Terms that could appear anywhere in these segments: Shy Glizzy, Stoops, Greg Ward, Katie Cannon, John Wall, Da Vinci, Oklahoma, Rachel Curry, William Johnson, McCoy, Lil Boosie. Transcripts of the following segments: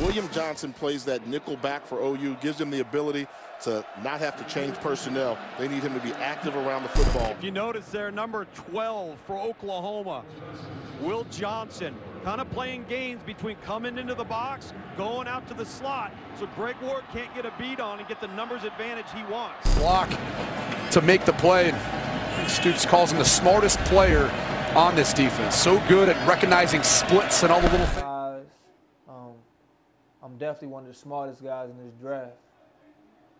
William Johnson plays that nickel back for OU, gives him the ability to not have to change personnel. They need him to be active around the football. If you notice there, number 12 for Oklahoma, Will Johnson, kind of playing games between coming into the box, going out to the slot, so Greg Ward can't get a beat on and get the numbers advantage he wants. Block to make the play. Stoops calls him the smartest player on this defense. So good at recognizing splits and all the little things. I'm definitely one of the smartest guys in this draft.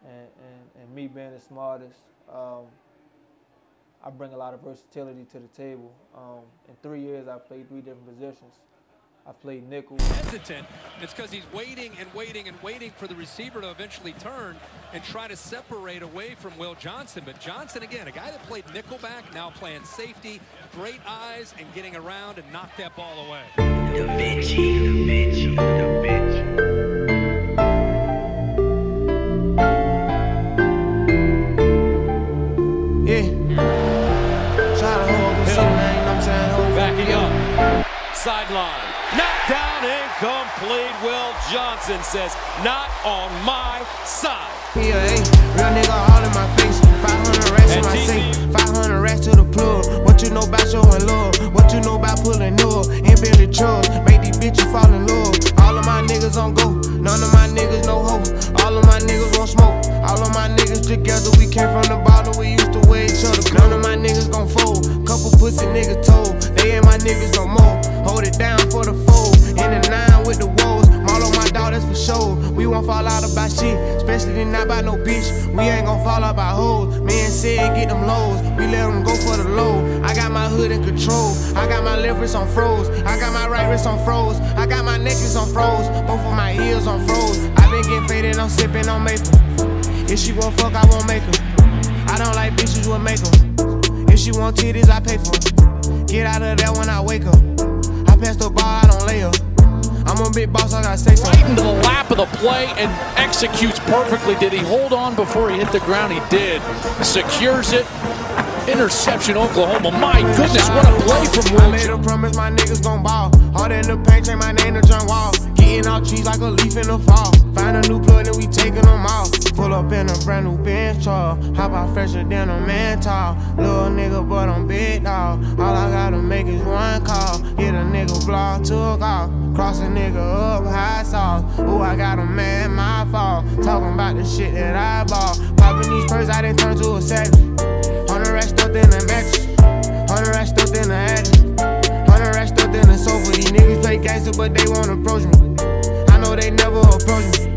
And me being the smartest, I bring a lot of versatility to the table. In 3 years, I've played 3 different positions. I played nickel. Hesitant. It's because he's waiting and waiting and waiting for the receiver to eventually turn and try to separate away from Will Johnson. But Johnson, again, a guy that played nickelback, now playing safety, great eyes, and getting around and knocked that ball away. Da Vinci, Da Vinci, Da Vinci. Sideline, knocked down, incomplete. Will Johnson says, "Not on my side." Yeah, hey, real nigga, all in my face. 500 racks in my safe. 500 racks to the plug. What you know about showing love? What you know about pulling up and Billy Chubbs? Make these bitches fall in love. All of my niggas on go. None of my niggas no hope. All of my niggas won't smoke. All of my niggas together. We came from the bottom. We used to wear each other. None of my niggas gon' fold. Couple pussy niggas told. They ain't my niggas no more. Hold it down for the fold. In the nine with the woes. Maul on my dog, that's for sure. We won't fall out about shit. Especially not by no bitch. We ain't gon' fall out by hoes. Man said get them lows. We let them go for the low. I got my hood in control. I got my left wrist on froze. I got my right wrist on froze. I got my necklace on froze. Both of my ears on froze. I been getting faded, I'm sipping on maple. If she won't fuck, I won't make her. I don't like bitches with makeup. If she want titties, I pay for them. Get out of there when I wake up. I pass the ball, I don't lay up. I'm a big boss, I gotta say something. Right into the lap of the play and executes perfectly. Did he hold on before he hit the ground? He did. Secures it. Interception, Oklahoma. My goodness, what a play from William. I made a promise my niggas gon' ball. Hard in the paint, change my name to John Wall. Getting out trees like a leaf in the fall. Find a new plug and we taking them off. Pull up in a brand new bench truck. Hop out fresher than a mental. Little nigga, but I'm big dog. All I gotta make is one call. Get a nigga block, took off. Cross a nigga up, high sauce. Ooh, I got a man, my fault. Talking about the shit that I bought. Popping these purses, I didn't turn to a savage. 100 racks stuffed in the mattress, 100 racks stuffed in the attic, 100 racks stuffed in the sofa. These niggas play gangster, but they won't approach me. I know they never approach me.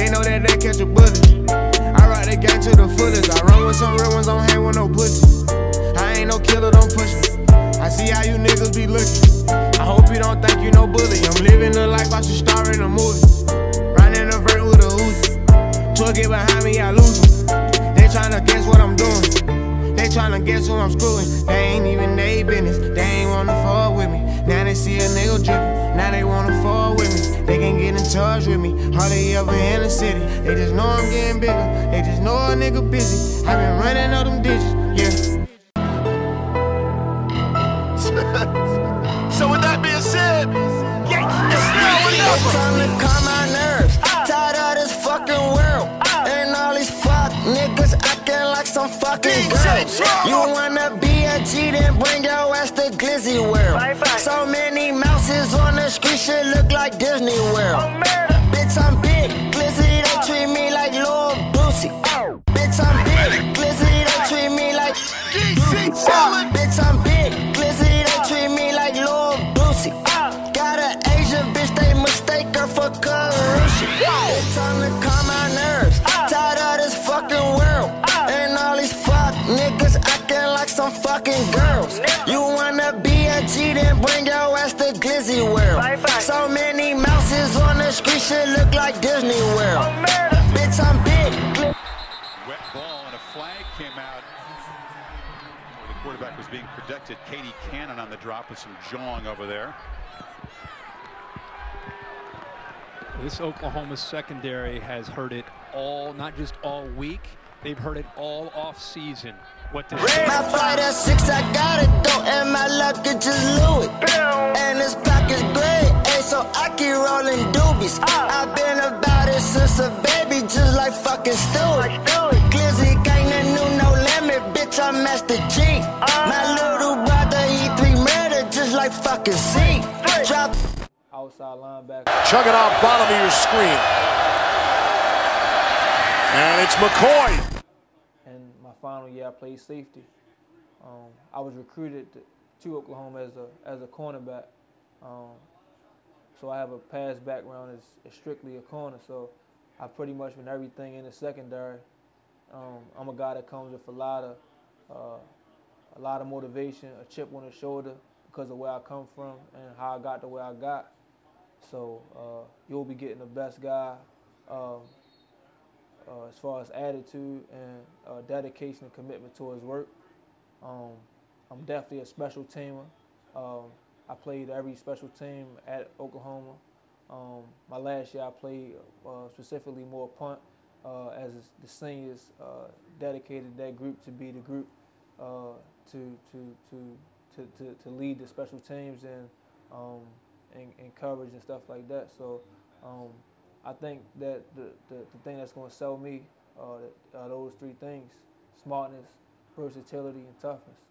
They know that they catch a bullet. I rock the gang to the fullest. I run with some real ones, don't hang with no pussy. I ain't no killer, don't push me. I see how you niggas be looking. I hope you don't think you no bully. I'm living the life I should star in a movie. Riding a vert with a Uzi. Truck it behind me, I lose them. They tryna guess what I'm doing. They tryna guess who I'm screwing. They ain't even they business. They ain't wanna fall with me. Now they see a nigga drippin'. Now they wanna fall with me. They can get in touch with me. Hardly ever in the city. They just know I'm getting bigger. They just know a nigga busy. I been running all them digits. Yeah. So with that being said, yeah, it's snowing up. It's time to calm my nerves. Tired of this fucking world. And all these fuck niggas acting like some fucking girls. You wanna be a G, then bring your ass to Glizzy World. So many mouses on the street, shit look like Disney World. Bitch, I'm big, Glizzy, they treat me like Lil Boosie. Bitch, I'm big, Glizzy, they treat me like bitch, I'm big, Glizzy, they treat me like Lil Boosie. Got an Asian bitch, they mistake her for Karushi. It's time to calm my nerves. Tired of this fucking world. And all these fuck niggas acting like some fucking girls. You wanna be a G, then bring your ass to Glizzy World. So many mouses on the street, shit look like Disney World. Bitch, I'm big. Wet ball and a flag came out. The quarterback was being protected. Katie Cannon on the drop with some jawing over there. This Oklahoma secondary has heard it all, not just all week. They've heard it all off season. What this is. My flight at 6, I got it though, and my luggage is Louis. And this pack is great, hey, so I keep rolling doobies. I fucking Stoops. Glizzy gang, that new no limit, bitch, I'm Master G. My little brother, he three murder, just like fucking C. Drop outside linebacker. Chug it out bottom of your screen. And it's McCoy. And my final year, I played safety. I was recruited to Oklahoma as a cornerback. So I have a past background as strictly a corner. So I pretty much been everything in the secondary. I'm a guy that comes with a lot of motivation, a chip on his shoulder because of where I come from and how I got to where I got. So you'll be getting the best guy as far as attitude and dedication and commitment to his work. I'm definitely a special teamer. I played every special team at Oklahoma. My last year I played specifically more punt as the seniors dedicated that group to be the group to lead the special teams and coverage and stuff like that. So I think that the thing that's going to sell me are those three things: smartness, versatility, and toughness.